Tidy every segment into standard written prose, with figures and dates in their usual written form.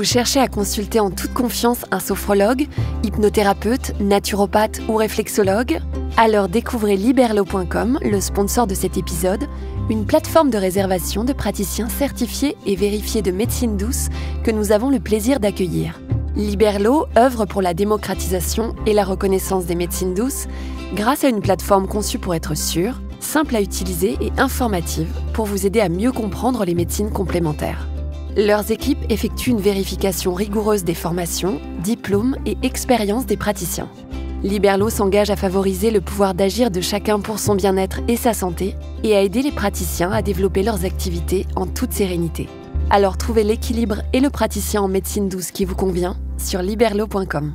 vous cherchez à consulter en toute confiance un sophrologue, hypnothérapeute, naturopathe ou réflexologue, alors découvrez Liberlo.com, le sponsor de cet épisode, une plateforme de réservation de praticiens certifiés et vérifiés de médecine douce que nous avons le plaisir d'accueillir. Liberlo œuvre pour la démocratisation et la reconnaissance des médecines douces grâce à une plateforme conçue pour être sûre, simple à utiliser et informative pour vous aider à mieux comprendre les médecines complémentaires. Leurs équipes effectuent une vérification rigoureuse des formations, diplômes et expériences des praticiens. Liberlo s'engage à favoriser le pouvoir d'agir de chacun pour son bien-être et sa santé et à aider les praticiens à développer leurs activités en toute sérénité. Alors trouvez l'équilibre et le praticien en médecine douce qui vous convient sur liberlo.com.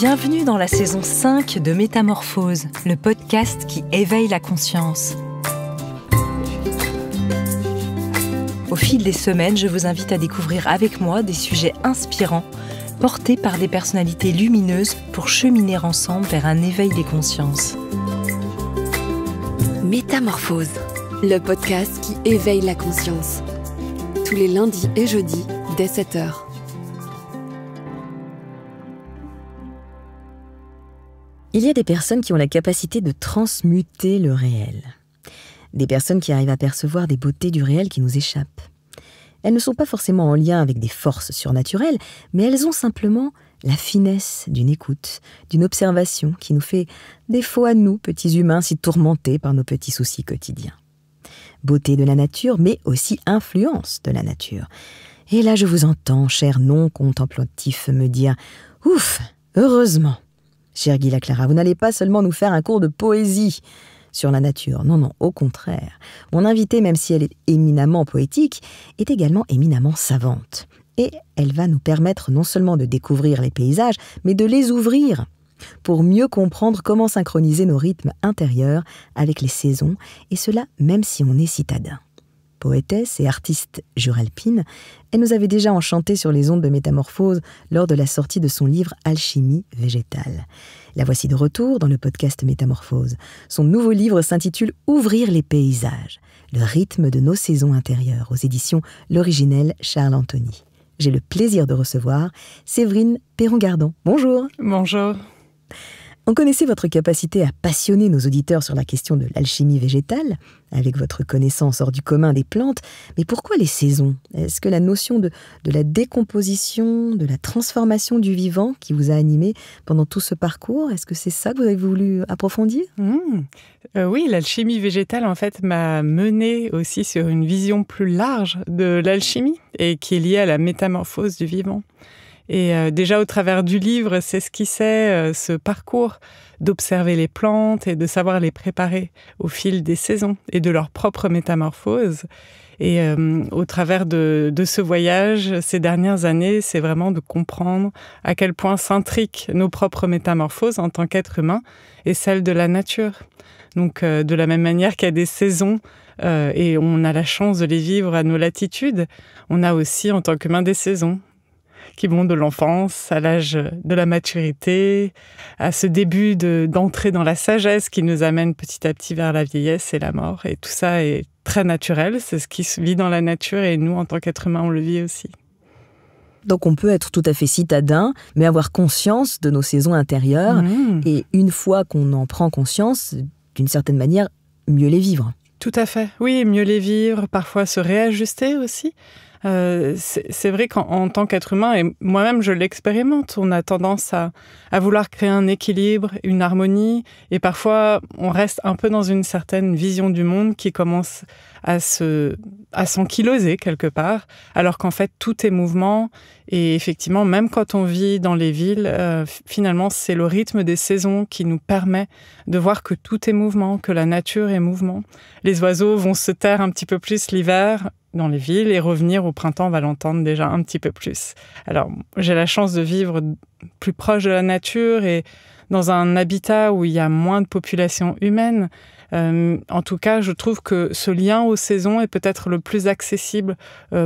Bienvenue dans la saison 5 de Métamorphose, le podcast qui éveille la conscience. Au fil des semaines, je vous invite à découvrir avec moi des sujets inspirants, portés par des personnalités lumineuses pour cheminer ensemble vers un éveil des consciences. Métamorphose, le podcast qui éveille la conscience. Tous les lundis et jeudis, dès 7h. Il y a des personnes qui ont la capacité de transmuter le réel. Des personnes qui arrivent à percevoir des beautés du réel qui nous échappent. Elles ne sont pas forcément en lien avec des forces surnaturelles, mais elles ont simplement la finesse d'une écoute, d'une observation qui nous fait défaut à nous, petits humains, si tourmentés par nos petits soucis quotidiens. Beauté de la nature, mais aussi influence de la nature. Et là, je vous entends, cher non-contemplatif, me dire « Ouf, heureusement !» Cher Guy Laclara, vous n'allez pas seulement nous faire un cours de poésie sur la nature. Non, non, au contraire. Mon invitée, même si elle est éminemment poétique, est également éminemment savante. Et elle va nous permettre non seulement de découvrir les paysages, mais de les ouvrir pour mieux comprendre comment synchroniser nos rythmes intérieurs avec les saisons, et cela même si on est citadin. Poétesse et artiste juralpine, elle nous avait déjà enchantés sur les ondes de Métamorphose lors de la sortie de son livre « Alchimie végétale ». La voici de retour dans le podcast Métamorphose. Son nouveau livre s'intitule « Ouvrir les paysages », le rythme de nos saisons intérieures, aux éditions L'Originel Charles Antoni. J'ai le plaisir de recevoir Séverine Perron Gardent. Bonjour. Bonjour. On connaissait votre capacité à passionner nos auditeurs sur la question de l'alchimie végétale, avec votre connaissance hors du commun des plantes, mais pourquoi les saisons? Est-ce que la notion de la décomposition, de la transformation du vivant qui vous a animé pendant tout ce parcours, est-ce que c'est ça que vous avez voulu approfondir? Oui, l'alchimie végétale en fait m'a menée aussi sur une vision plus large de l'alchimie et qui est liée à la métamorphose du vivant. Et déjà au travers du livre, s'esquissait ce parcours d'observer les plantes et de savoir les préparer au fil des saisons et de leur propre métamorphose. Et au travers de ce voyage, ces dernières années, c'est vraiment de comprendre à quel point s'intriquent nos propres métamorphoses en tant qu'êtres humains et celles de la nature. Donc de la même manière qu'il y a des saisons et on a la chance de les vivre à nos latitudes, on a aussi en tant qu'humains des saisons qui vont de l'enfance à l'âge de la maturité, à ce début d'entrée dans la sagesse qui nous amène petit à petit vers la vieillesse et la mort. Et tout ça est très naturel, c'est ce qui se vit dans la nature et nous, en tant qu'êtres humains, on le vit aussi. Donc on peut être tout à fait citadin, mais avoir conscience de nos saisons intérieures et une fois qu'on en prend conscience, d'une certaine manière, mieux les vivre. Tout à fait, oui, mieux les vivre, parfois se réajuster aussi. C'est vrai qu'en tant qu'être humain, et moi-même je l'expérimente, on a tendance à vouloir créer un équilibre, une harmonie, et parfois on reste un peu dans une certaine vision du monde qui commence à s'enkyloser quelque part, alors qu'en fait tout est mouvement, et effectivement même quand on vit dans les villes, finalement c'est le rythme des saisons qui nous permet de voir que tout est mouvement, que la nature est mouvement. Les oiseaux vont se taire un petit peu plus l'hiver, dans les villes et revenir au printemps, on va l'entendre déjà un petit peu plus. Alors, j'ai la chance de vivre plus proche de la nature et dans un habitat où il y a moins de population humaine. En tout cas, je trouve que ce lien aux saisons est peut-être le plus accessible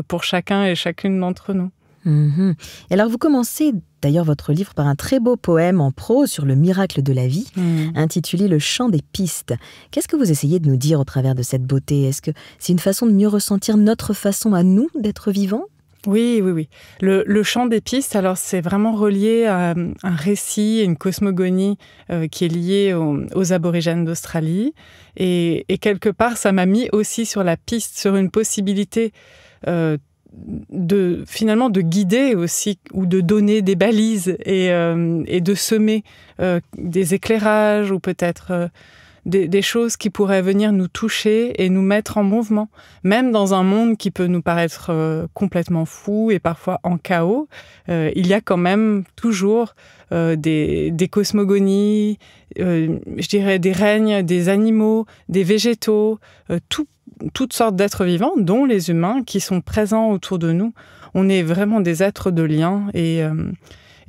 pour chacun et chacune d'entre nous. Mmh. Et alors vous commencez d'ailleurs votre livre par un très beau poème en prose sur le miracle de la vie, intitulé « Le chant des pistes ». Qu'est-ce que vous essayez de nous dire au travers de cette beauté? Est-ce que c'est une façon de mieux ressentir notre façon à nous d'être vivants? Oui, oui, oui. Le chant des pistes, alors c'est vraiment relié à un récit, une cosmogonie qui est liée aux aborigènes d'Australie. Et quelque part, ça m'a mis aussi sur la piste, sur une possibilité finalement de guider aussi, ou de donner des balises et de semer des éclairages ou peut-être des choses qui pourraient venir nous toucher et nous mettre en mouvement, même dans un monde qui peut nous paraître complètement fou et parfois en chaos. Il y a quand même toujours des cosmogonies, je dirais des règnes, des animaux, des végétaux, toutes sortes d'êtres vivants, dont les humains, qui sont présents autour de nous. On est vraiment des êtres de lien et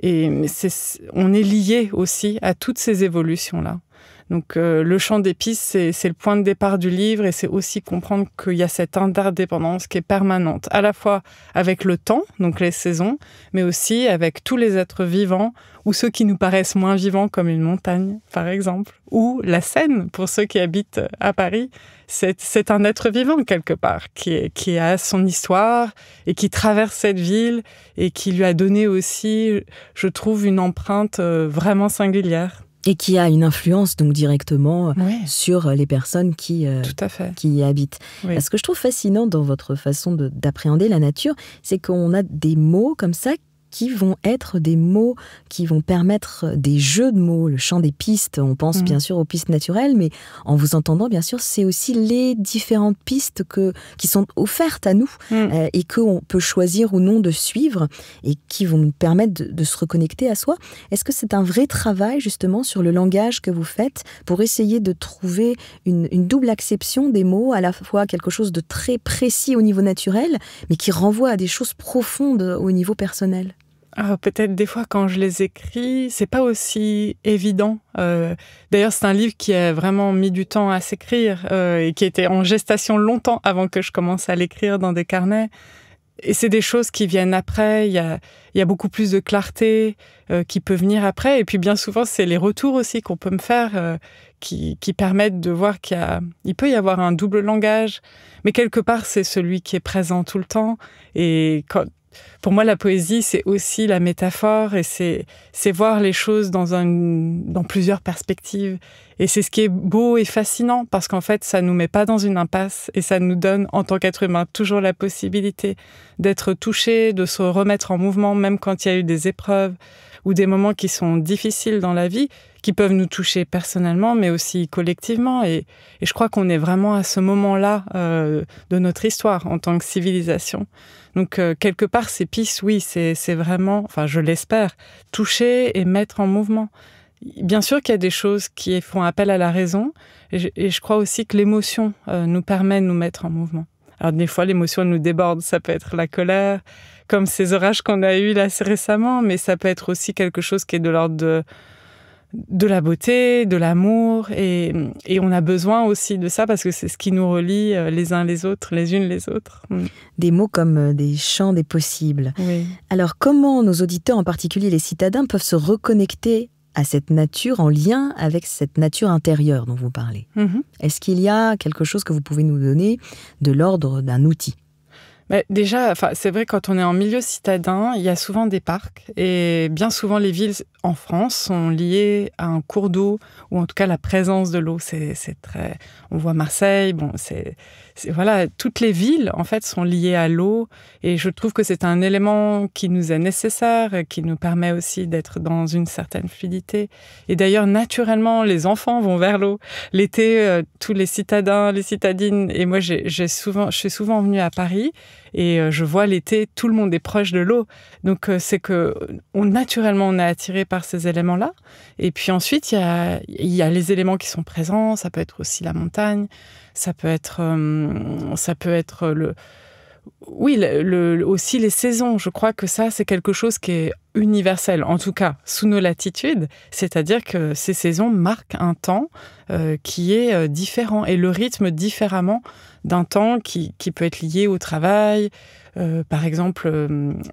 on est liés aussi à toutes ces évolutions-là. Donc le chant des pistes, c'est le point de départ du livre, et c'est aussi comprendre qu'il y a cette interdépendance qui est permanente, à la fois avec le temps, donc les saisons, mais aussi avec tous les êtres vivants, ou ceux qui nous paraissent moins vivants, comme une montagne, par exemple, ou la Seine, pour ceux qui habitent à Paris. C'est un être vivant, quelque part, qui a son histoire et qui traverse cette ville et qui lui a donné aussi, je trouve, une empreinte vraiment singulière. Et qui a une influence donc directement sur les personnes qui y habitent. Oui. Ce que je trouve fascinant dans votre façon d'appréhender la nature, c'est qu'on a des mots comme ça qui vont être des mots qui vont permettre des jeux de mots. Le chant des pistes, on pense bien sûr aux pistes naturelles, mais en vous entendant, bien sûr, c'est aussi les différentes pistes qui sont offertes à nous et qu'on peut choisir ou non de suivre et qui vont nous permettre de se reconnecter à soi. Est-ce que c'est un vrai travail, justement, sur le langage que vous faites pour essayer de trouver une double acception des mots, à la fois quelque chose de très précis au niveau naturel, mais qui renvoie à des choses profondes au niveau personnel? Peut-être des fois quand je les écris, c'est pas aussi évident. D'ailleurs, c'est un livre qui a vraiment mis du temps à s'écrire et qui était en gestation longtemps avant que je commence à l'écrire dans des carnets. Et c'est des choses qui viennent après, il y a beaucoup plus de clarté qui peut venir après. Et puis bien souvent, c'est les retours aussi qu'on peut me faire qui permettent de voir qu'il peut y avoir un double langage. Mais quelque part, c'est celui qui est présent tout le temps. Et pour moi, la poésie, c'est aussi la métaphore et c'est voir les choses dans plusieurs perspectives. Et c'est ce qui est beau et fascinant, parce qu'en fait, ça ne nous met pas dans une impasse et ça nous donne, en tant qu'être humain, toujours la possibilité d'être touché, de se remettre en mouvement, même quand il y a eu des épreuves ou des moments qui sont difficiles dans la vie, qui peuvent nous toucher personnellement, mais aussi collectivement. Et je crois qu'on est vraiment à ce moment-là de notre histoire en tant que civilisation. Donc, quelque part, ces pistes, oui, c'est vraiment, enfin, je l'espère, toucher et mettre en mouvement. Bien sûr qu'il y a des choses qui font appel à la raison, et je crois aussi que l'émotion nous permet de nous mettre en mouvement. Alors, des fois, l'émotion nous déborde, ça peut être la colère, comme ces orages qu'on a eus là récemment, mais ça peut être aussi quelque chose qui est de l'ordre de la beauté, de l'amour, et on a besoin aussi de ça parce que c'est ce qui nous relie les uns les autres, les unes les autres. Des mots comme des chants des possibles. Oui. Alors comment nos auditeurs, en particulier les citadins, peuvent se reconnecter à cette nature, en lien avec cette nature intérieure dont vous parlez? Est-ce qu'il y a quelque chose que vous pouvez nous donner de l'ordre d'un outil? Mais déjà, enfin, c'est vrai, quand on est en milieu citadin, il y a souvent des parcs. Et bien souvent, les villes en France sont liées à un cours d'eau, ou en tout cas la présence de l'eau. C'est très... On voit Marseille, bon, voilà, toutes les villes, en fait, sont liées à l'eau. Et je trouve que c'est un élément qui nous est nécessaire, qui nous permet aussi d'être dans une certaine fluidité. Et d'ailleurs, naturellement, les enfants vont vers l'eau. L'été, tous les citadins, les citadines... Et moi, je suis souvent venue à Paris... Et je vois l'été, tout le monde est proche de l'eau. Donc c'est que naturellement, on est attiré par ces éléments-là. Et puis ensuite, il y a les éléments qui sont présents. Ça peut être aussi la montagne. Ça peut être aussi les saisons. Je crois que ça, c'est quelque chose qui est universelle, en tout cas sous nos latitudes, c'est-à-dire que ces saisons marquent un temps qui est différent et le rythme différemment d'un temps qui peut être lié au travail, par exemple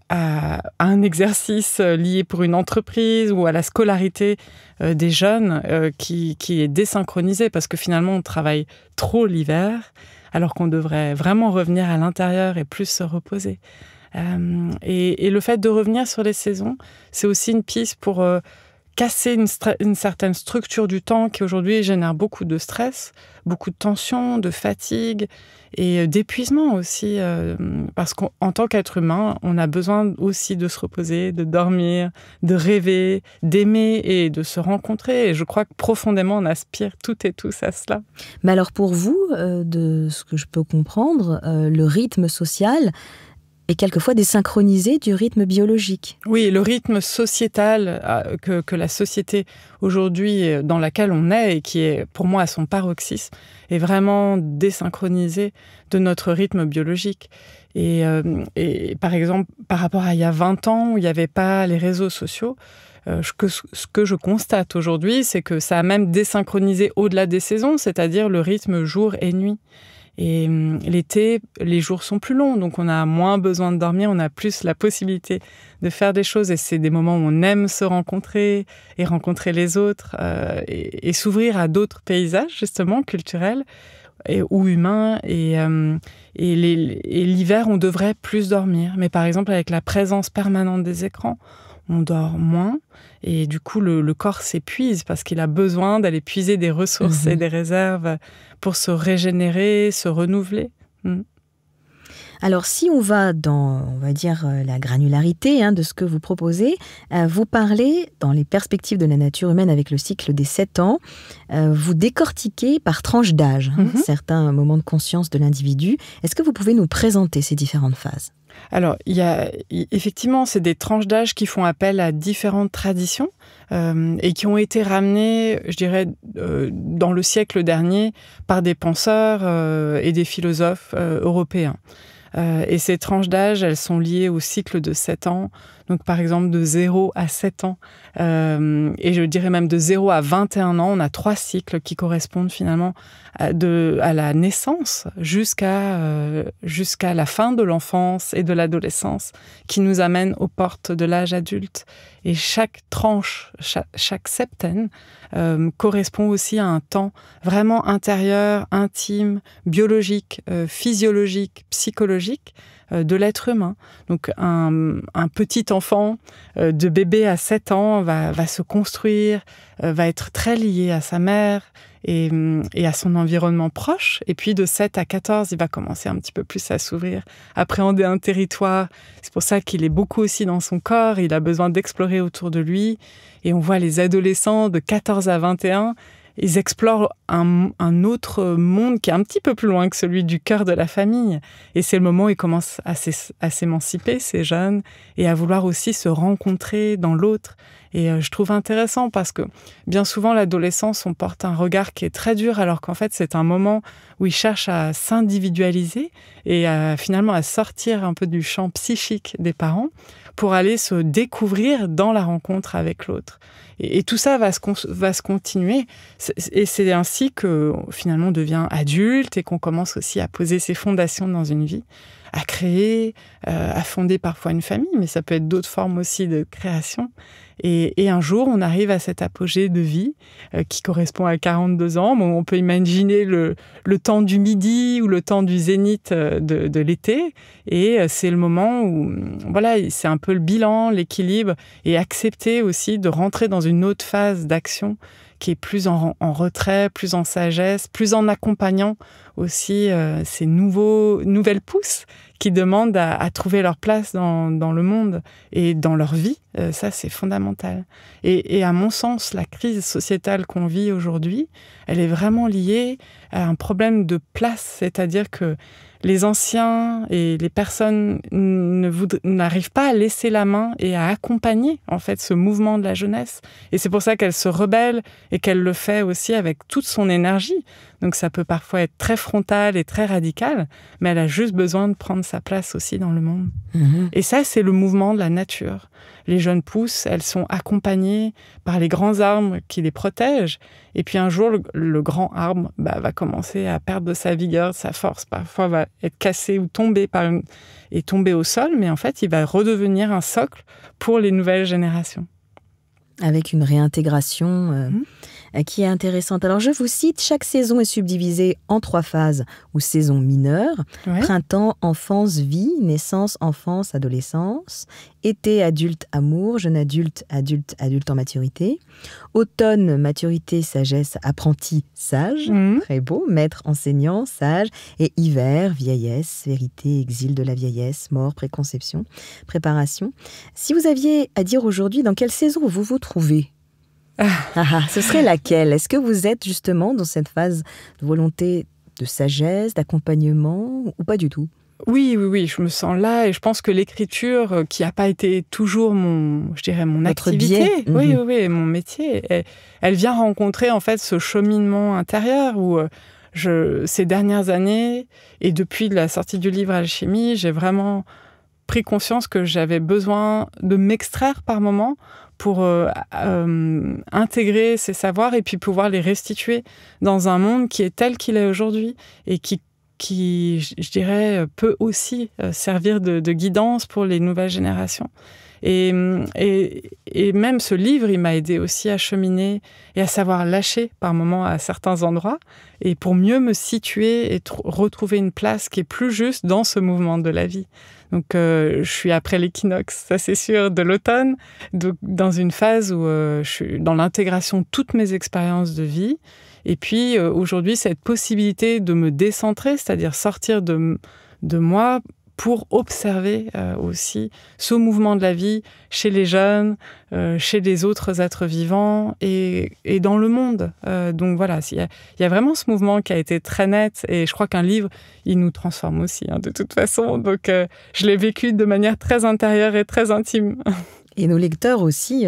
à un exercice lié pour une entreprise ou à la scolarité des jeunes qui est désynchronisé parce que finalement on travaille trop l'hiver alors qu'on devrait vraiment revenir à l'intérieur et plus se reposer. Et le fait de revenir sur les saisons, c'est aussi une piste pour casser une certaine structure du temps qui aujourd'hui génère beaucoup de stress, beaucoup de tension, de fatigue et d'épuisement aussi. Parce qu'en tant qu'être humain, on a besoin aussi de se reposer, de dormir, de rêver, d'aimer et de se rencontrer. Et je crois que profondément, on aspire toutes et tous à cela. Mais alors pour vous, de ce que je peux comprendre, le rythme social et quelquefois désynchronisé du rythme biologique. Oui, le rythme sociétal que la société aujourd'hui dans laquelle on est et qui est pour moi à son paroxysme est vraiment désynchronisé de notre rythme biologique. Et par exemple, par rapport à il y a 20 ans où il n'y avait pas les réseaux sociaux, ce que je constate aujourd'hui, c'est que ça a même désynchronisé au-delà des saisons, c'est-à-dire le rythme jour et nuit. Et l'été, les jours sont plus longs, donc on a moins besoin de dormir, on a plus la possibilité de faire des choses. Et c'est des moments où on aime se rencontrer et rencontrer les autres et s'ouvrir à d'autres paysages, justement, culturels ou humains. Et l'hiver, on devrait plus dormir. Mais par exemple, avec la présence permanente des écrans, on dort moins et du coup le corps s'épuise parce qu'il a besoin d'aller puiser des ressources et des réserves pour se régénérer, se renouveler. Alors si on va dans, on va dire, la granularité de ce que vous proposez, vous parlez dans les perspectives de la nature humaine avec le cycle des 7 ans, vous décortiquez par tranche d'âge certains moments de conscience de l'individu. Est-ce que vous pouvez nous présenter ces différentes phases ? Alors, effectivement, c'est des tranches d'âge qui font appel à différentes traditions et qui ont été ramenées, je dirais, dans le siècle dernier par des penseurs et des philosophes européens. Et ces tranches d'âge, elles sont liées au cycle de 7 ans, donc par exemple de 0 à 7 ans, et je dirais même de 0 à 21 ans, on a 3 cycles qui correspondent finalement à la naissance jusqu'à la fin de l'enfance et de l'adolescence, qui nous amènent aux portes de l'âge adulte. Et chaque tranche, chaque septaine, correspond aussi à un temps vraiment intérieur, intime, biologique, physiologique, psychologique de l'être humain. Donc un petit enfant de bébé à 7 ans va se construire, va être très lié à sa mère et à son environnement proche. Et puis de 7 à 14, il va commencer un petit peu plus à s'ouvrir, appréhender un territoire. C'est pour ça qu'il est beaucoup aussi dans son corps, il a besoin d'explorer autour de lui. Et on voit les adolescents de 14 à 21, ils explorent un autre monde qui est un petit peu plus loin que celui du cœur de la famille. Et c'est le moment où ils commencent à s'émanciper, ces jeunes, et à vouloir aussi se rencontrer dans l'autre. Et je trouve intéressant parce que bien souvent, l'adolescence, on porte un regard qui est très dur, alors qu'en fait, c'est un moment où ils cherchent à s'individualiser et finalement à sortir un peu du champ psychique des parents pour aller se découvrir dans la rencontre avec l'autre. Et tout ça va se continuer. Et c'est ainsi que finalement on devient adulte et qu'on commence aussi à poser ses fondations dans une vie, à créer, à fonder parfois une famille, mais ça peut être d'autres formes aussi de création. Et un jour, on arrive à cet apogée de vie qui correspond à 42 ans. Bon, on peut imaginer le temps du midi ou le temps du zénith de l'été. Et c'est le moment où, voilà, c'est un peu le bilan, l'équilibre et accepter aussi de rentrer dans une autre phase d'action qui est plus en retrait, plus en sagesse, plus en accompagnant aussi ces nouvelles pousses qui demandent à trouver leur place dans le monde et dans leur vie. Ça, c'est fondamental. Et à mon sens, la crise sociétale qu'on vit aujourd'hui, elle est vraiment liée à un problème de place, c'est-à-dire que les anciens et les personnes n'arrivent pas à laisser la main et à accompagner en fait ce mouvement de la jeunesse. Et c'est pour ça qu'elle se rebelle et qu'elle le fait aussi avec toute son énergie. Donc ça peut parfois être très frontal et très radical, mais elle a juste besoin de prendre sa place aussi dans le monde. Mmh. Et ça, c'est le mouvement de la nature. Les jeunes pousses, elles sont accompagnées par les grands arbres qui les protègent. Et puis un jour, le grand arbre va commencer à perdre de sa vigueur, de sa force. Parfois, va être cassé ou tomber et tomber au sol. Mais en fait, il va redevenir un socle pour les nouvelles générations. Avec une réintégration qui est intéressante. Alors, je vous cite, chaque saison est subdivisée en 3 phases ou saisons mineures. Ouais. Printemps, enfance, vie, naissance, enfance, adolescence. Été, adulte, amour, jeune adulte, adulte, adulte en maturité. Automne, maturité, sagesse, apprenti, sage. Mmh. Très beau, maître, enseignant, sage. Et hiver, vieillesse, vérité, exil de la vieillesse, mort, préconception, préparation. Si vous aviez à dire aujourd'hui dans quelle saison vous vous trouvez, ce serait laquelle? Est-ce que vous êtes justement dans cette phase de volonté, de sagesse, d'accompagnement ou pas du tout? Oui, oui, oui, je me sens là et je pense que l'écriture, qui n'a pas été toujours mon, je dirais, mon activité, oui, oui, oui, mon métier, elle vient rencontrer en fait ce cheminement intérieur où ces dernières années et depuis la sortie du livre Alchimie, j'ai vraiment pris conscience que j'avais besoin de m'extraire par moment pour intégrer ces savoirs et puis pouvoir les restituer dans un monde qui est tel qu'il est aujourd'hui et qui je dirais, peut aussi servir de guidance pour les nouvelles générations. Et même ce livre, il m'a aidé aussi à cheminer et à savoir lâcher par moments à certains endroits et pour mieux me situer et retrouver une place qui est plus juste dans ce mouvement de la vie. Donc, je suis après l'équinoxe, ça c'est sûr, de l'automne, dans une phase où je suis dans l'intégration de toutes mes expériences de vie. Et puis, aujourd'hui, cette possibilité de me décentrer, c'est-à-dire sortir de moi pour observer aussi ce mouvement de la vie chez les jeunes, chez les autres êtres vivants et dans le monde. Donc voilà, il y a vraiment ce mouvement qui a été très net et je crois qu'un livre, il nous transforme aussi de toute façon. Donc je l'ai vécu de manière très intérieure et très intime. Et nos lecteurs aussi,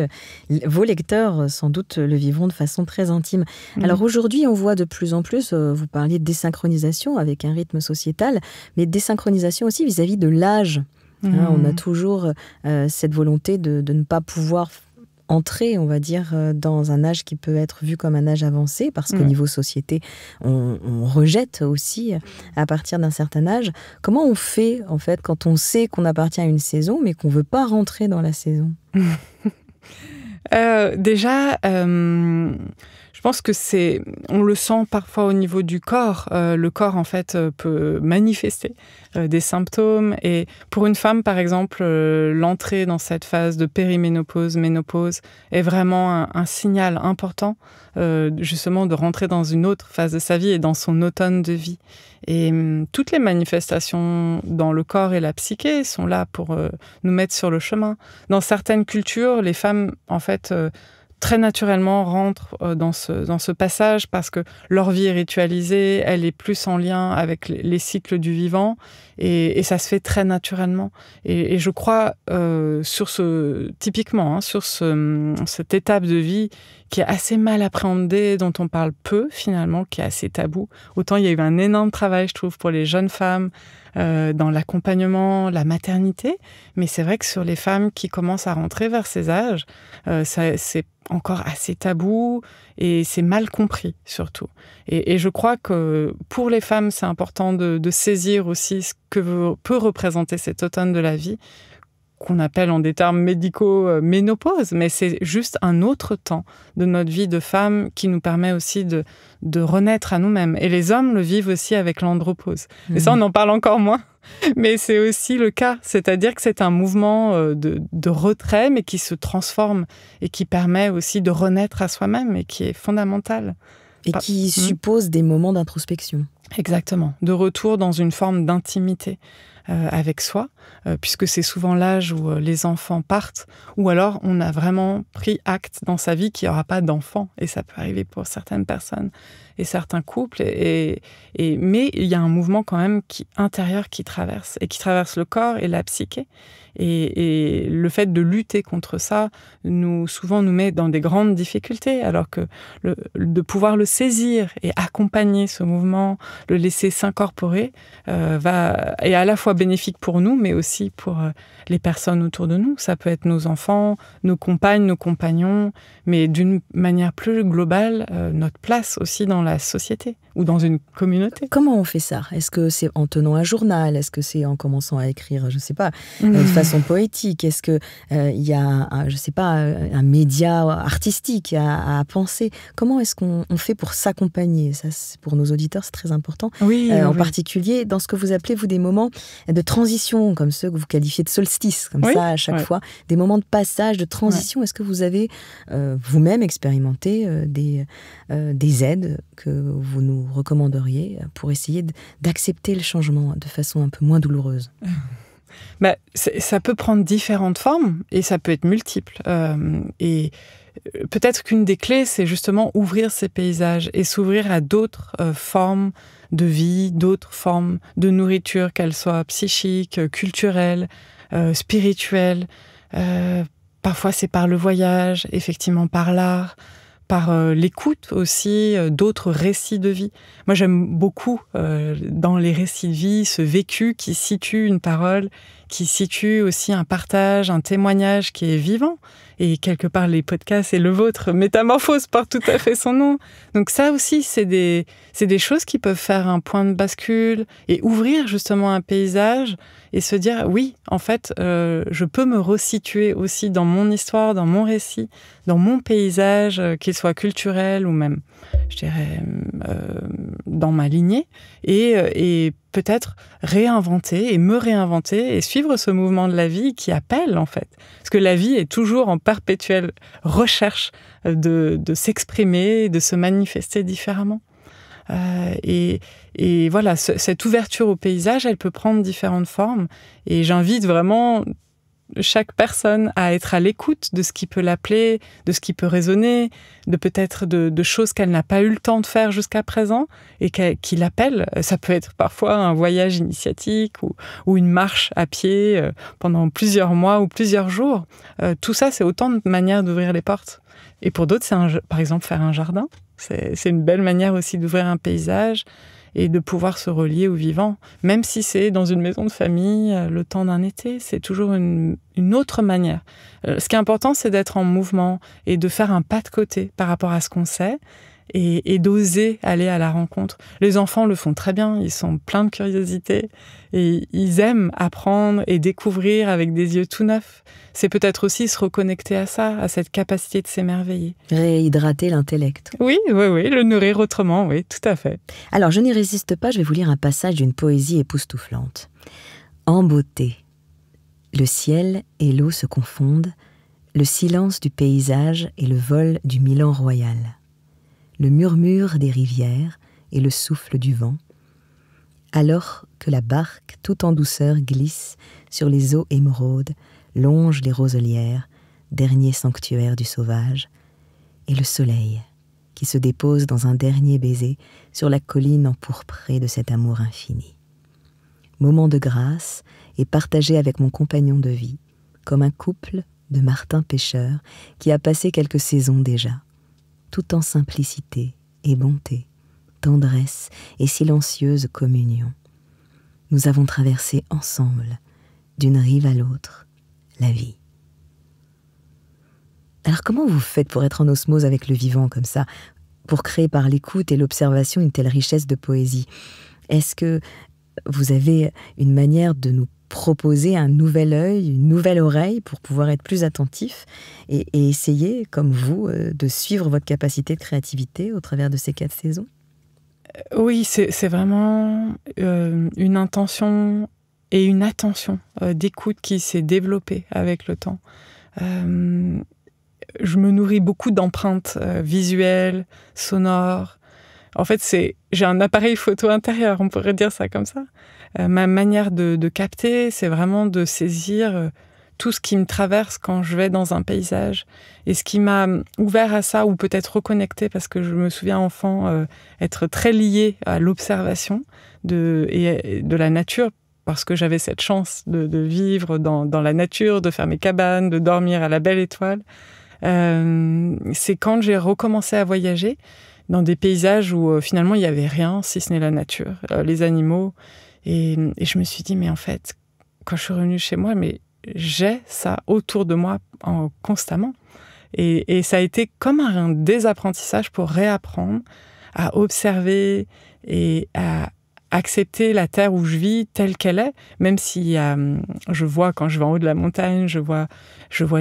vos lecteurs sans doute le vivront de façon très intime. Alors aujourd'hui, on voit de plus en plus, vous parliez de désynchronisation avec un rythme sociétal, mais désynchronisation aussi vis-à-vis de l'âge. Hein, on a toujours cette volonté de ne pas pouvoir entrer, on va dire, dans un âge qui peut être vu comme un âge avancé, parce qu'au niveau société, on rejette aussi à partir d'un certain âge. Comment on fait, en fait, quand on sait qu'on appartient à une saison, mais qu'on ne veut pas rentrer dans la saison? Je pense que on le sent parfois au niveau du corps. Le corps, en fait, peut manifester des symptômes. Et pour une femme, par exemple, l'entrée dans cette phase de périménopause, ménopause, est vraiment un signal important, justement, de rentrer dans une autre phase de sa vie et dans son automne de vie. Et toutes les manifestations dans le corps et la psyché sont là pour nous mettre sur le chemin. Dans certaines cultures, les femmes, en fait, très naturellement rentrent dans ce passage parce que leur vie est ritualisée, elle est plus en lien avec les cycles du vivant et ça se fait très naturellement. Et je crois sur cette étape de vie qui est assez mal appréhendée, dont on parle peu finalement, qui est assez tabou. Autant il y a eu un énorme travail, je trouve, pour les jeunes femmes dans l'accompagnement, la maternité, mais c'est vrai que sur les femmes qui commencent à rentrer vers ces âges, c'est encore assez tabou et c'est mal compris surtout. Et je crois que pour les femmes, c'est important de saisir aussi ce que peut représenter cet automne de la vie, qu'on appelle en des termes médicaux ménopause, mais c'est juste un autre temps de notre vie de femme qui nous permet aussi de renaître à nous-mêmes. Et les hommes le vivent aussi avec l'andropause. Et ça, on en parle encore moins, mais c'est aussi le cas. C'est-à-dire que c'est un mouvement de retrait, mais qui se transforme et qui permet aussi de renaître à soi-même et qui est fondamental. Et qui suppose des moments d'introspection. Exactement, de retour dans une forme d'intimité avec soi, puisque c'est souvent l'âge où les enfants partent, ou alors on a vraiment pris acte dans sa vie qu'il n'y aura pas d'enfants, et ça peut arriver pour certaines personnes et certains couples, mais il y a un mouvement quand même intérieur qui traverse le corps et la psyché, Et le fait de lutter contre ça, souvent nous met dans des grandes difficultés, alors que de pouvoir le saisir et accompagner ce mouvement, le laisser s'incorporer, est à la fois bénéfique pour nous, mais aussi pour les personnes autour de nous. Ça peut être nos enfants, nos compagnes, nos compagnons, mais d'une manière plus globale, notre place aussi dans la société ou dans une communauté. Comment on fait ça? Est-ce que c'est en tenant un journal? Est-ce que c'est en commençant à écrire, je ne sais pas, de façon poétique? Est-ce qu'il y a, je ne sais pas, un média artistique à penser? Comment est-ce qu'on fait pour s'accompagner? Ça, pour nos auditeurs, c'est très important. Oui, en particulier dans ce que vous appelez, vous, des moments de transition, comme ceux que vous qualifiez de solstice, comme ça, à chaque fois. Des moments de passage, de transition. Est-ce que vous avez vous-même expérimenté des aides que vous nous recommanderiez pour essayer d'accepter le changement de façon un peu moins douloureuse? Bah, ça peut prendre différentes formes et ça peut être multiple. Et peut-être qu'une des clés, c'est justement ouvrir ces paysages et s'ouvrir à d'autres formes de vie, d'autres formes de nourriture, qu'elles soient psychiques, culturelles, spirituelles. Parfois, c'est par le voyage, effectivement par l'art, par l'écoute aussi d'autres récits de vie. Moi, j'aime beaucoup dans les récits de vie ce vécu qui situe une parole, qui situe aussi un partage, un témoignage qui est vivant. Et quelque part, les podcasts et le vôtre, Métamorphose, porte tout à fait son nom. Donc ça aussi, c'est des choses qui peuvent faire un point de bascule et ouvrir justement un paysage et se dire, oui, en fait, je peux me resituer aussi dans mon histoire, dans mon récit, dans mon paysage, qu'il soit culturel ou même, je dirais, dans ma lignée. Et peut-être réinventer et me réinventer et suivre ce mouvement de la vie qui appelle, en fait. Parce que la vie est toujours en perpétuelle recherche de s'exprimer, de se manifester différemment. Et voilà, cette ouverture au paysage, elle peut prendre différentes formes. Et j'invite vraiment chaque personne à être à l'écoute de ce qui peut l'appeler, de ce qui peut résonner, de peut-être de choses qu'elle n'a pas eu le temps de faire jusqu'à présent et qui l'appellent. Ça peut être parfois un voyage initiatique ou une marche à pied pendant plusieurs mois ou plusieurs jours. Tout ça, c'est autant de manières d'ouvrir les portes. Et pour d'autres, c'est par exemple faire un jardin. C'est une belle manière aussi d'ouvrir un paysage et de pouvoir se relier au vivant. Même si c'est dans une maison de famille, le temps d'un été, c'est toujours une autre manière. Ce qui est important, c'est d'être en mouvement et de faire un pas de côté par rapport à ce qu'on sait et d'oser aller à la rencontre. Les enfants le font très bien, ils sont pleins de curiosité et ils aiment apprendre et découvrir avec des yeux tout neufs. C'est peut-être aussi se reconnecter à ça, à cette capacité de s'émerveiller. Réhydrater l'intellect. Oui, oui, oui, le nourrir autrement, oui, tout à fait. Alors, je n'y résiste pas, je vais vous lire un passage d'une poésie époustouflante. En beauté, le ciel et l'eau se confondent, le silence du paysage et le vol du Milan royal. Le murmure des rivières et le souffle du vent, alors que la barque tout en douceur glisse sur les eaux émeraudes, longe les roselières, dernier sanctuaire du sauvage, et le soleil qui se dépose dans un dernier baiser sur la colline empourprée de cet amour infini. Moment de grâce et partagé avec mon compagnon de vie, comme un couple de martins pêcheurs qui a passé quelques saisons déjà. Tout en simplicité et bonté, tendresse et silencieuse communion. Nous avons traversé ensemble, d'une rive à l'autre, la vie. Alors comment vous faites pour être en osmose avec le vivant comme ça, pour créer par l'écoute et l'observation une telle richesse de poésie? Est-ce que vous avez une manière de nous proposer un nouvel œil, une nouvelle oreille pour pouvoir être plus attentif et essayer, comme vous, de suivre votre capacité de créativité au travers de ces 4 saisons? Oui, c'est vraiment une intention et une attention d'écoute qui s'est développée avec le temps. Je me nourris beaucoup d'empreintes visuelles, sonores. En fait, j'ai un appareil photo intérieur, on pourrait dire ça comme ça. Ma manière de capter, c'est vraiment de saisir tout ce qui me traverse quand je vais dans un paysage. Et ce qui m'a ouvert à ça, ou peut-être reconnecté, parce que je me souviens enfant être très liée à l'observation de la nature, parce que j'avais cette chance de vivre dans la nature, de faire mes cabanes, de dormir à la belle étoile. C'est quand j'ai recommencé à voyager dans des paysages où finalement il n'y avait rien si ce n'est la nature, les animaux, et je me suis dit mais en fait quand je suis revenue chez moi, mais j'ai ça autour de moi constamment, et ça a été comme un désapprentissage pour réapprendre à observer et à accepter la terre où je vis telle qu'elle est, même si je vois, quand je vais en haut de la montagne, je vois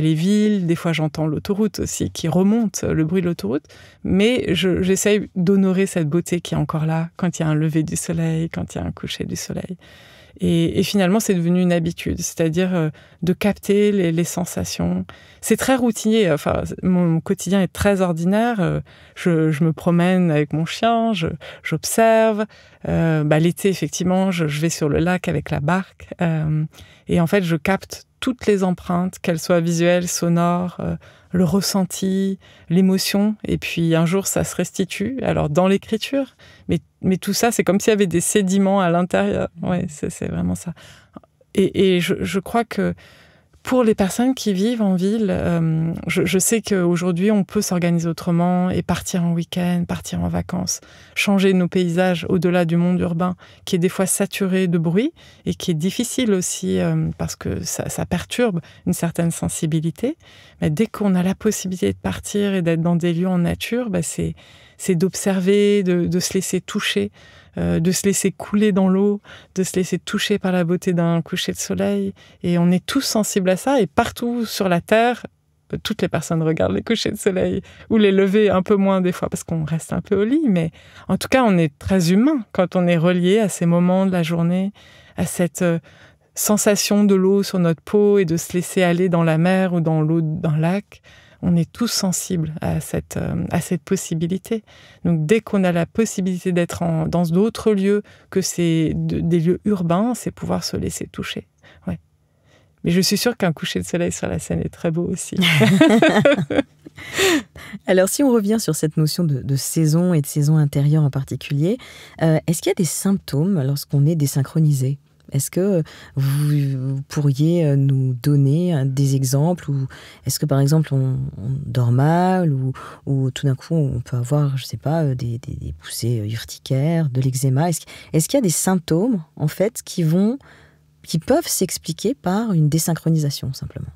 les villes, des fois j'entends l'autoroute aussi qui remonte, le bruit de l'autoroute, mais j'essaye d'honorer cette beauté qui est encore là quand il y a un lever du soleil, quand il y a un coucher du soleil. Et finalement, c'est devenu une habitude, c'est-à-dire de capter les sensations. C'est très routinier, enfin, mon quotidien est très ordinaire. Je me promène avec mon chien, j'observe. L'été, effectivement, je vais sur le lac avec la barque. Et en fait, je capte toutes les empreintes, qu'elles soient visuelles, sonores, le ressenti, l'émotion. Et puis, un jour, ça se restitue. Alors, dans l'écriture, mais tout ça, c'est comme s'il y avait des sédiments à l'intérieur. Ouais, c'est vraiment ça. Et je crois que pour les personnes qui vivent en ville, je sais qu'aujourd'hui, on peut s'organiser autrement et partir en week-end, partir en vacances, changer nos paysages au-delà du monde urbain, qui est des fois saturé de bruit et qui est difficile aussi parce que ça perturbe une certaine sensibilité. Mais dès qu'on a la possibilité de partir et d'être dans des lieux en nature, c'est d'observer, de se laisser toucher, de se laisser couler dans l'eau, de se laisser toucher par la beauté d'un coucher de soleil. Et on est tous sensibles à ça. Et partout sur la Terre, toutes les personnes regardent les couchers de soleil ou les levées, un peu moins des fois parce qu'on reste un peu au lit. Mais en tout cas, on est très humain quand on est relié à ces moments de la journée, à cette sensation de l'eau sur notre peau et de se laisser aller dans la mer ou dans l'eau d'un lac. On est tous sensibles à cette possibilité. Donc, dès qu'on a la possibilité d'être dans d'autres lieux que des lieux urbains, c'est pouvoir se laisser toucher. Ouais. Mais je suis sûre qu'un coucher de soleil sur la Seine est très beau aussi. Alors, si on revient sur cette notion de saison et de saison intérieure en particulier, est-ce qu'il y a des symptômes lorsqu'on est désynchronisé ? Est-ce que vous pourriez nous donner des exemples, ou est-ce que par exemple on dort mal, ou tout d'un coup on peut avoir, je sais pas, des poussées urticaires, de l'eczéma? Est-ce qu'il y a des symptômes en fait qui peuvent s'expliquer par une désynchronisation simplement?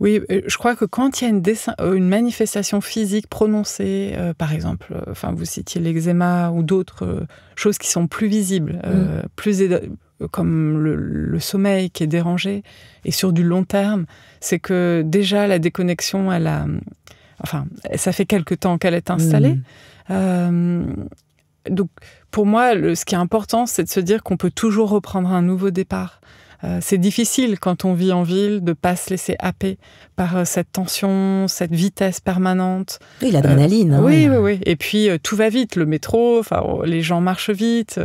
Oui, je crois que quand il y a une manifestation physique prononcée, par exemple, enfin vous citiez l'eczéma ou d'autres choses qui sont plus visibles, plus comme le sommeil qui est dérangé, et sur du long terme, c'est que déjà la déconnexion, ça fait quelque temps qu'elle est installée. Donc, pour moi, ce qui est important, c'est de se dire qu'on peut toujours reprendre un nouveau départ. C'est difficile quand on vit en ville de ne pas se laisser happer par cette tension, cette vitesse permanente. Oui, l'adrénaline. Oui. Et puis, tout va vite. Le métro, les gens marchent vite.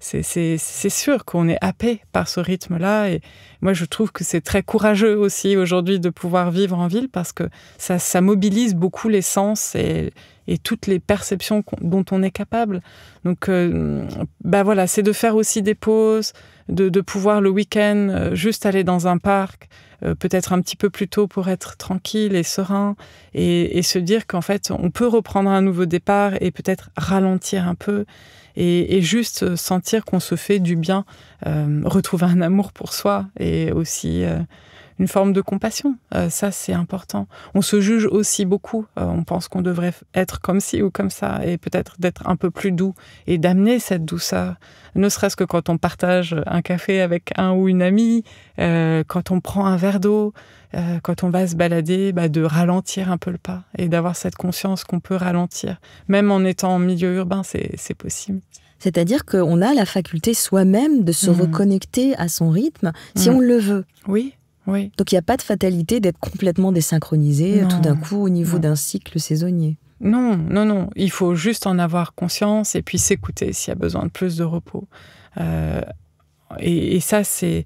C'est sûr qu'on est happé par ce rythme-là. Et moi, je trouve que c'est très courageux aussi aujourd'hui de pouvoir vivre en ville parce que ça mobilise beaucoup les sens et toutes les perceptions dont on est capable. Donc, voilà, c'est de faire aussi des pauses, de pouvoir le week-end juste aller dans un parc, peut-être un petit peu plus tôt pour être tranquille et serein, et se dire qu'en fait, on peut reprendre un nouveau départ et peut-être ralentir un peu, et juste sentir qu'on se fait du bien, retrouver un amour pour soi et aussi... une forme de compassion, ça c'est important. On se juge aussi beaucoup, on pense qu'on devrait être comme ci ou comme ça, et peut-être d'être un peu plus doux et d'amener cette douceur, ne serait-ce que quand on partage un café avec un ou une amie, quand on prend un verre d'eau, quand on va se balader, de ralentir un peu le pas et d'avoir cette conscience qu'on peut ralentir. Même en étant en milieu urbain, c'est possible. C'est-à-dire qu'on a la faculté soi-même de se reconnecter à son rythme si on le veut. Oui. Oui. Donc, il n'y a pas de fatalité d'être complètement désynchronisé tout d'un coup au niveau d'un cycle saisonnier. Non. Il faut juste en avoir conscience et puis s'écouter s'il y a besoin de plus de repos. Et ça, c'est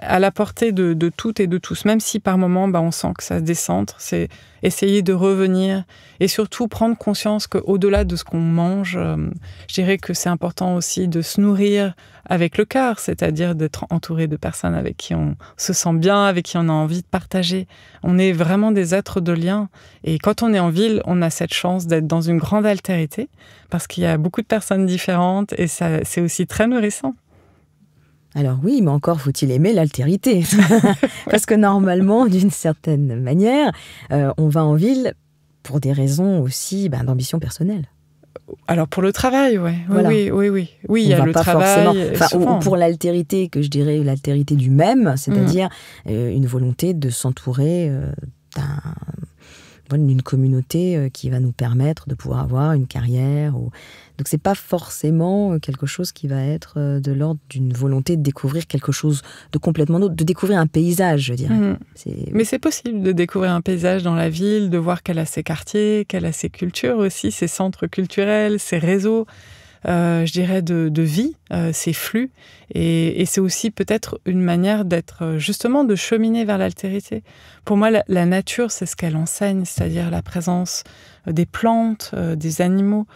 à la portée de toutes et de tous, même si par moments, on sent que ça se décentre. C'est essayer de revenir et surtout prendre conscience qu'au-delà de ce qu'on mange, je dirais que c'est important aussi de se nourrir avec le cœur, c'est-à-dire d'être entouré de personnes avec qui on se sent bien, avec qui on a envie de partager. On est vraiment des êtres de lien. Et quand on est en ville, on a cette chance d'être dans une grande altérité parce qu'il y a beaucoup de personnes différentes et c'est aussi très nourrissant. Alors oui, mais encore faut-il aimer l'altérité. Parce que normalement, d'une certaine manière, on va en ville pour des raisons aussi d'ambition personnelle. Alors pour le travail, ouais. Voilà. Oui. Oui, il y a le travail. Ou pour l'altérité, que je dirais l'altérité du même, c'est-à-dire une volonté de s'entourer d'une communauté qui va nous permettre de pouvoir avoir une carrière. Donc c'est pas forcément quelque chose qui va être de l'ordre d'une volonté de découvrir quelque chose de complètement d'autre, de découvrir un paysage, je dirais. Mais c'est possible de découvrir un paysage dans la ville, de voir qu'elle a ses quartiers, qu'elle a ses cultures aussi, ses centres culturels, ses réseaux, je dirais de vie, ses flux. Et c'est aussi peut-être une manière d'être justement de cheminer vers l'altérité. Pour moi, la nature, c'est ce qu'elle enseigne, c'est-à-dire la présence des plantes, des animaux.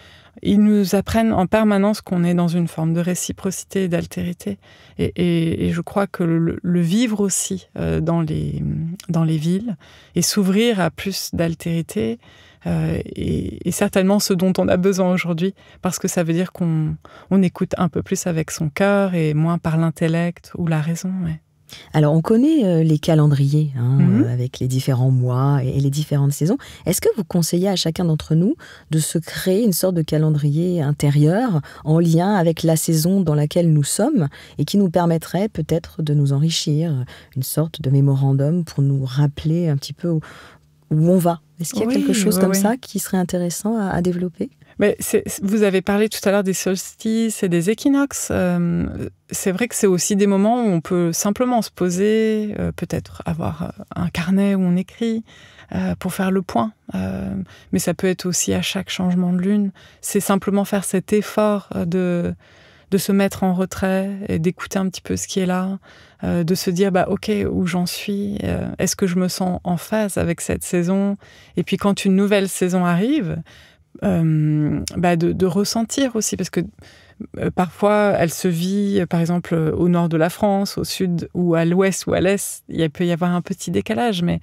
Ils nous apprennent en permanence qu'on est dans une forme de réciprocité et d'altérité. Et je crois que le vivre aussi dans les villes et s'ouvrir à plus d'altérité est certainement ce dont on a besoin aujourd'hui, parce que ça veut dire qu'on écoute un peu plus avec son cœur et moins par l'intellect ou la raison. Ouais. Alors, on connaît les calendriers, avec les différents mois et les différentes saisons. Est-ce que vous conseillez à chacun d'entre nous de se créer une sorte de calendrier intérieur en lien avec la saison dans laquelle nous sommes et qui nous permettrait peut-être de nous enrichir, une sorte de mémorandum pour nous rappeler un petit peu où on va? Est-ce qu'il y a quelque chose comme ça qui serait intéressant à développer ? Mais vous avez parlé tout à l'heure des solstices et des équinoxes. C'est vrai que c'est aussi des moments où on peut simplement se poser, peut-être avoir un carnet où on écrit pour faire le point. Mais ça peut être aussi à chaque changement de lune. C'est simplement faire cet effort de se mettre en retrait et d'écouter un petit peu ce qui est là, de se dire ok, où j'en suis, est-ce que je me sens en phase avec cette saison? Et puis quand une nouvelle saison arrive, de ressentir aussi, parce que parfois elle se vit par exemple au nord de la France, au sud ou à l'ouest ou à l'est, il peut y avoir un petit décalage, mais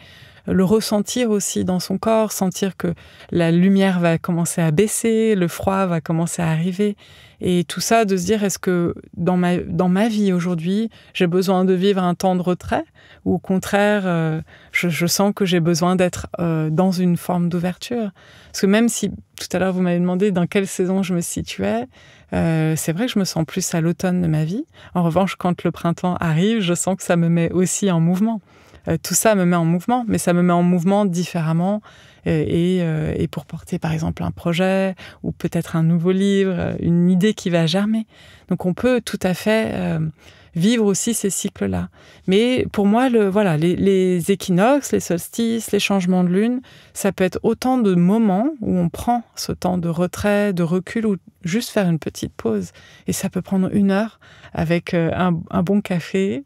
le ressentir aussi dans son corps, sentir que la lumière va commencer à baisser, le froid va commencer à arriver, et tout ça, de se dire est-ce que dans ma vie aujourd'hui, j'ai besoin de vivre un temps de retrait, ou au contraire, je sens que j'ai besoin d'être dans une forme d'ouverture. Parce que même si, tout à l'heure, vous m'avez demandé dans quelle saison je me situais, c'est vrai que je me sens plus à l'automne de ma vie. En revanche, quand le printemps arrive, je sens que ça me met aussi en mouvement. Tout ça me met en mouvement, mais ça me met en mouvement différemment et pour porter par exemple un projet ou peut-être un nouveau livre, une idée qui va germer. Donc on peut tout à fait vivre aussi ces cycles-là. Mais pour moi, les équinoxes, les solstices, les changements de lune, ça peut être autant de moments où on prend ce temps de retrait, de recul, ou juste faire une petite pause. Et ça peut prendre 1 heure avec un bon café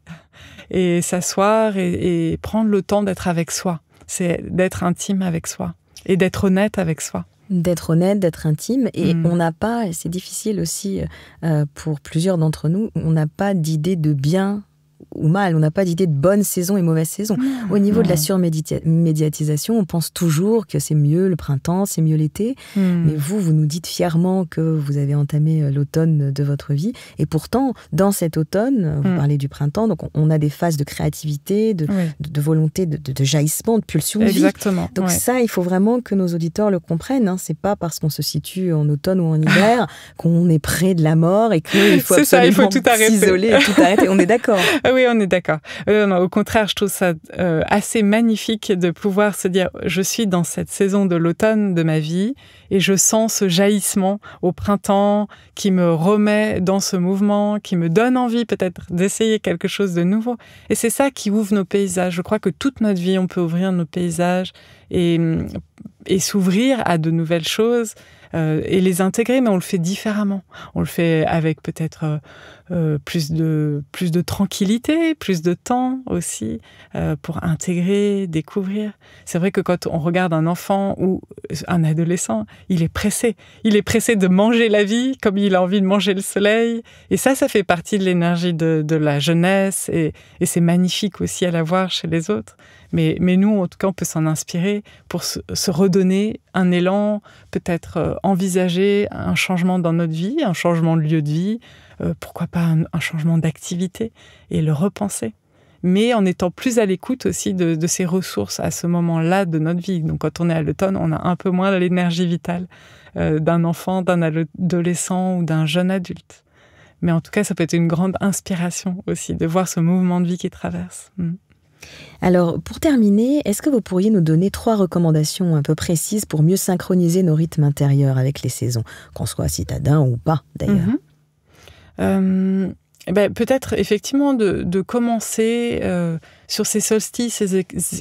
et s'asseoir et prendre le temps d'être avec soi. C'est d'être intime avec soi et d'être honnête avec soi. D'être honnête, d'être intime, et on n'a pas, et c'est difficile aussi pour plusieurs d'entre nous, on n'a pas d'idée de bien ou mal, on n'a pas d'idée de bonne saison et mauvaise saison. Au niveau de la surmédiatisation, on pense toujours que c'est mieux le printemps, c'est mieux l'été, mais vous nous dites fièrement que vous avez entamé l'automne de votre vie, et pourtant, dans cet automne, vous parlez du printemps, donc on a des phases de créativité, de volonté, de jaillissement, de pulsion. Exactement. Donc ça, il faut vraiment que nos auditeurs le comprennent, hein. C'est pas parce qu'on se situe en automne ou en hiver qu'on est près de la mort et qu'il faut absolument s'isoler, tout arrêter. On est d'accord. Oui, on est d'accord. Au contraire, je trouve ça assez magnifique de pouvoir se dire « Je suis dans cette saison de l'automne de ma vie et je sens ce jaillissement au printemps qui me remet dans ce mouvement, qui me donne envie peut-être d'essayer quelque chose de nouveau. » Et c'est ça qui ouvre nos paysages. Je crois que toute notre vie, on peut ouvrir nos paysages et s'ouvrir à de nouvelles choses et les intégrer, mais on le fait différemment. On le fait avec peut-être plus de tranquillité, plus de temps aussi pour intégrer, découvrir. C'est vrai que quand on regarde un enfant ou un adolescent, il est pressé. Il est pressé de manger la vie comme il a envie de manger le soleil. Et ça, ça fait partie de l'énergie de la jeunesse et c'est magnifique aussi à la voir chez les autres. Mais nous, en tout cas, on peut s'en inspirer pour se redonner un élan, peut-être envisager un changement dans notre vie, un changement de lieu de vie, pourquoi pas un changement d'activité et le repenser. Mais en étant plus à l'écoute aussi de ces ressources à ce moment-là de notre vie. Donc quand on est à l'automne, on a un peu moins l'énergie vitale d'un enfant, d'un adolescent ou d'un jeune adulte. Mais en tout cas, ça peut être une grande inspiration aussi de voir ce mouvement de vie qui traverse. Alors, pour terminer, est-ce que vous pourriez nous donner 3 recommandations un peu précises pour mieux synchroniser nos rythmes intérieurs avec les saisons, qu'on soit citadin ou pas, d'ailleurs? Peut-être, effectivement, de commencer sur ces solstices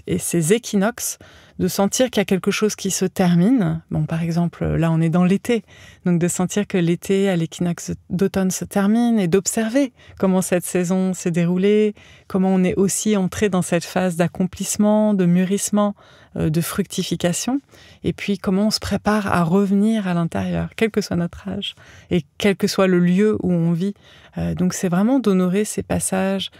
et ces équinoxes, de sentir qu'il y a quelque chose qui se termine. Bon, par exemple, là, on est dans l'été. Donc, de sentir que l'été, à l'équinoxe d'automne, se termine et d'observer comment cette saison s'est déroulée, comment on est aussi entré dans cette phase d'accomplissement, de mûrissement, de fructification. Et puis, comment on se prépare à revenir à l'intérieur, quel que soit notre âge et quel que soit le lieu où on vit. Donc, c'est vraiment d'honorer ces passages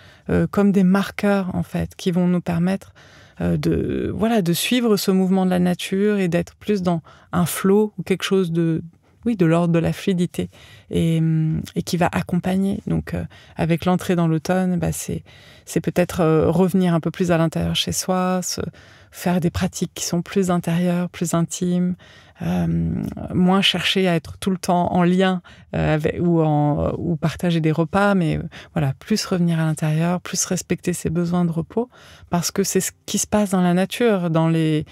comme des marqueurs, en fait, qui vont nous permettre de suivre ce mouvement de la nature et d'être plus dans un flow ou quelque chose de l'ordre de la fluidité et qui va accompagner. Donc, avec l'entrée dans l'automne, c'est peut-être revenir un peu plus à l'intérieur chez soi, faire des pratiques qui sont plus intérieures, plus intimes, moins chercher à être tout le temps en lien ou partager des repas, mais voilà, plus revenir à l'intérieur, plus respecter ses besoins de repos, parce que c'est ce qui se passe dans la nature, dans les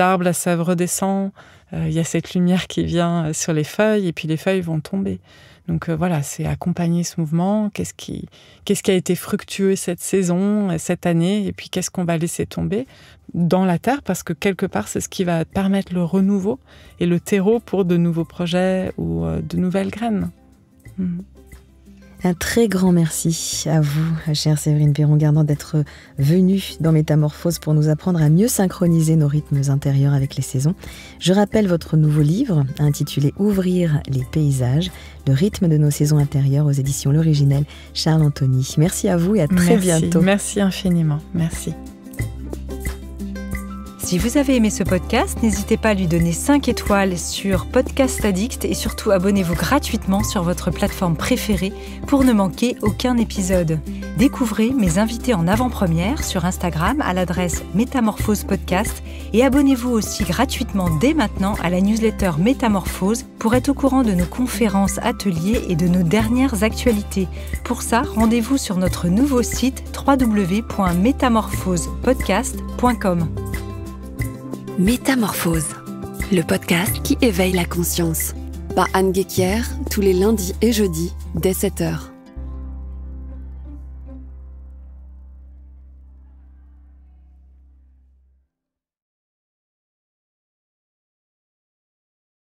arbres, la sève redescend, il y a cette lumière qui vient sur les feuilles, et puis les feuilles vont tomber. Donc voilà, c'est accompagner ce mouvement, qu'est-ce qui a été fructueux cette saison, cette année, et puis qu'est-ce qu'on va laisser tomber dans la terre, parce que quelque part, c'est ce qui va permettre le renouveau et le terreau pour de nouveaux projets ou de nouvelles graines. Un très grand merci à vous, chère Séverine Perron Gardent, d'être venue dans Métamorphose pour nous apprendre à mieux synchroniser nos rythmes intérieurs avec les saisons. Je rappelle votre nouveau livre, intitulé « Ouvrir les paysages, le rythme de nos saisons intérieures » aux éditions L'Originel Charles Antoni. Merci à vous et à très bientôt. Merci infiniment, merci. Si vous avez aimé ce podcast, n'hésitez pas à lui donner 5 étoiles sur Podcast Addict et surtout abonnez-vous gratuitement sur votre plateforme préférée pour ne manquer aucun épisode. Découvrez mes invités en avant-première sur Instagram à l'adresse Métamorphose Podcast et abonnez-vous aussi gratuitement dès maintenant à la newsletter Métamorphose pour être au courant de nos conférences, ateliers et de nos dernières actualités. Pour ça, rendez-vous sur notre nouveau site www.métamorphosepodcast.com. Métamorphose, le podcast qui éveille la conscience. Par Anne Ghesquière, tous les lundis et jeudis, dès 7h.